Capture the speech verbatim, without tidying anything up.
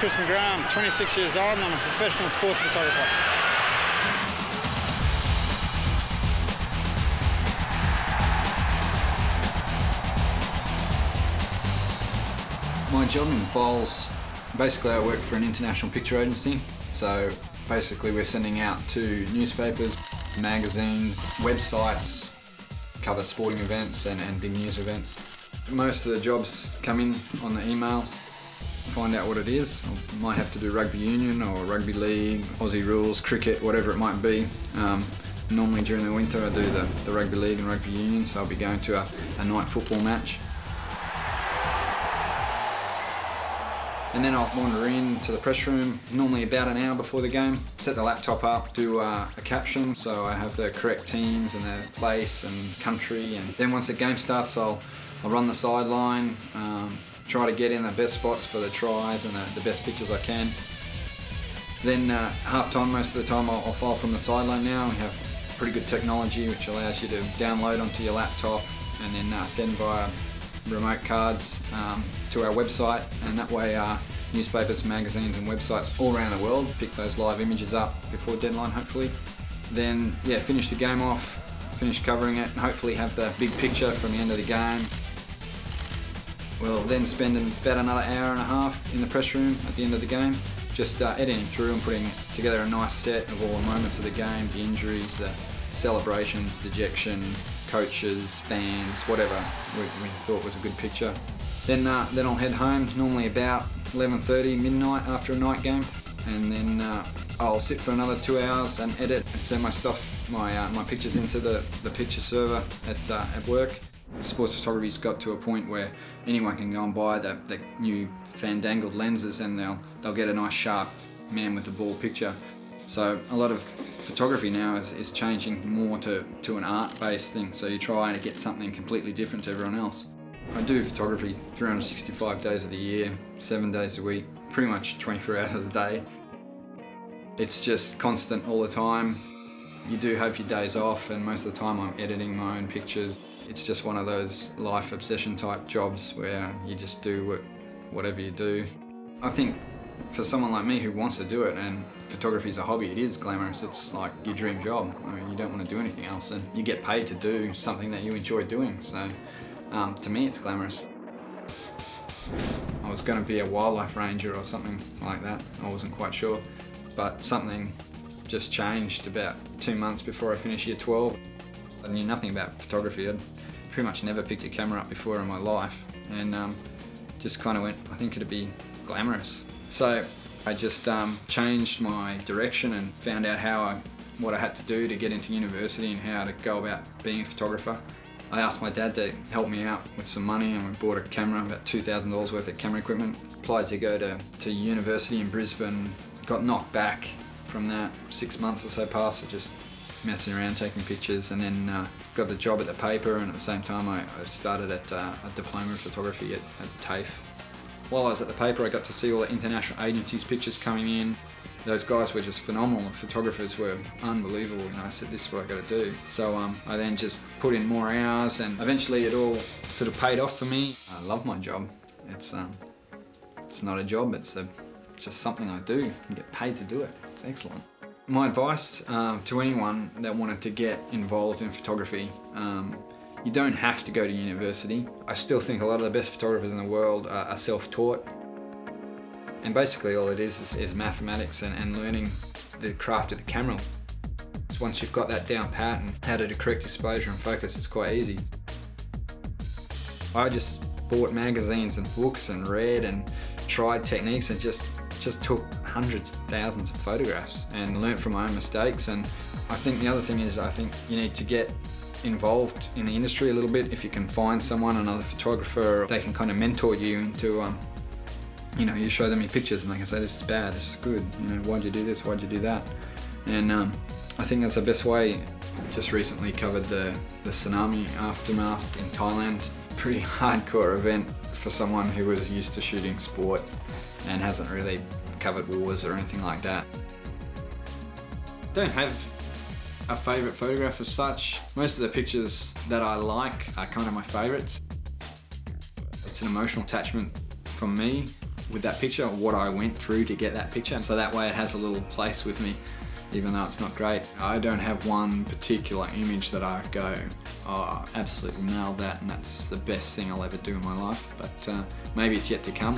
Chris McGraham, twenty-six years old, and I'm a professional sports photographer. My job involves, basically I work for an international picture agency, so basically we're sending out to newspapers, magazines, websites, cover sporting events and, and big news events. Most of the jobs come in on the emails, find out what it is. I might have to do rugby union or rugby league, Aussie rules, cricket, whatever it might be. Um, normally during the winter I do the, the rugby league and rugby union, so I'll be going to a, a night football match. And then I'll wander in to the press room, normally about an hour before the game, set the laptop up, do uh, a caption so I have the correct teams and the place and country. And then once the game starts, I'll, I'll run the sideline, um, try to get in the best spots for the tries and the, the best pictures I can. Then uh, half-time, most of the time, I'll, I'll file from the sideline now. We have pretty good technology which allows you to download onto your laptop and then uh, send via remote cards um, to our website, and that way uh, newspapers, magazines and websites all around the world pick those live images up before deadline hopefully. Then yeah, finish the game off, finish covering it and hopefully have the big picture from the end of the game. We'll then spend about another hour and a half in the press room at the end of the game just uh, editing through and putting together a nice set of all the moments of the game, the injuries, the celebrations, dejection, coaches, fans, whatever we, we thought was a good picture. Then, uh, then I'll head home, normally about eleven thirty, midnight after a night game, and then uh, I'll sit for another two hours and edit and send my stuff, my, uh, my pictures into the, the picture server at, uh, at work. Sports photography's got to a point where anyone can go and buy the, the new fandangled lenses and they'll, they'll get a nice sharp man with the ball picture. So a lot of photography now is, is changing more to, to an art-based thing, so you try to get something completely different to everyone else. I do photography three hundred sixty-five days of the year, seven days a week, pretty much twenty-four hours of the day. It's just constant all the time. You do have your days off and most of the time I'm editing my own pictures. It's just one of those life obsession type jobs where you just do whatever you do. I think for someone like me who wants to do it, and photography is a hobby, it is glamorous, it's like your dream job. I mean, you don't want to do anything else and you get paid to do something that you enjoy doing, so um, to me it's glamorous. I was going to be a wildlife ranger or something like that, I wasn't quite sure, but something just changed about two months before I finished year twelve. I knew nothing about photography, I'd pretty much never picked a camera up before in my life, and um, just kind of went, I think it'd be glamorous. So I just um, changed my direction and found out how I, what I had to do to get into university and how to go about being a photographer. I asked my dad to help me out with some money and we bought a camera, about two thousand dollars worth of camera equipment. Applied to go to, to university in Brisbane, got knocked back from that. Six months or so passed, so just messing around taking pictures, and then uh, got the job at the paper, and at the same time I, I started at uh, a diploma in photography at, at TAFE. While I was at the paper, I got to see all the international agencies' pictures coming in. Those guys were just phenomenal. The photographers were unbelievable, and I said, this is what I got to do. So um, I then just put in more hours, and eventually it all sort of paid off for me. I love my job. It's um, it's not a job, it's a, just something I do. I get paid to do it. It's excellent. My advice um, to anyone that wanted to get involved in photography, um, you don't have to go to university. I still think a lot of the best photographers in the world are, are self-taught. And basically all it is is, is mathematics and, and learning the craft of the camera. So once you've got that down pat and how to do correct exposure and focus, it's quite easy. I just bought magazines and books and read and tried techniques and just, just took hundreds of thousands of photographs and learnt from my own mistakes. And I think the other thing is, I think you need to get involved in the industry a little bit. If you can find someone, another photographer, they can kind of mentor you into, um, you know, you show them your pictures and they can say, this is bad, this is good, you know, why'd you do this, why'd you do that? And um, I think that's the best way. Just recently covered the, the tsunami aftermath in Thailand. Pretty hardcore event for someone who was used to shooting sport and hasn't really covered wars or anything like that. Don't have a favourite photograph as such. Most of the pictures that I like are kind of my favourites. It's an emotional attachment from me. with that picture, what I went through to get that picture. So that way it has a little place with me, even though it's not great. I don't have one particular image that I go, oh, I absolutely nailed that and that's the best thing I'll ever do in my life, but uh, maybe it's yet to come.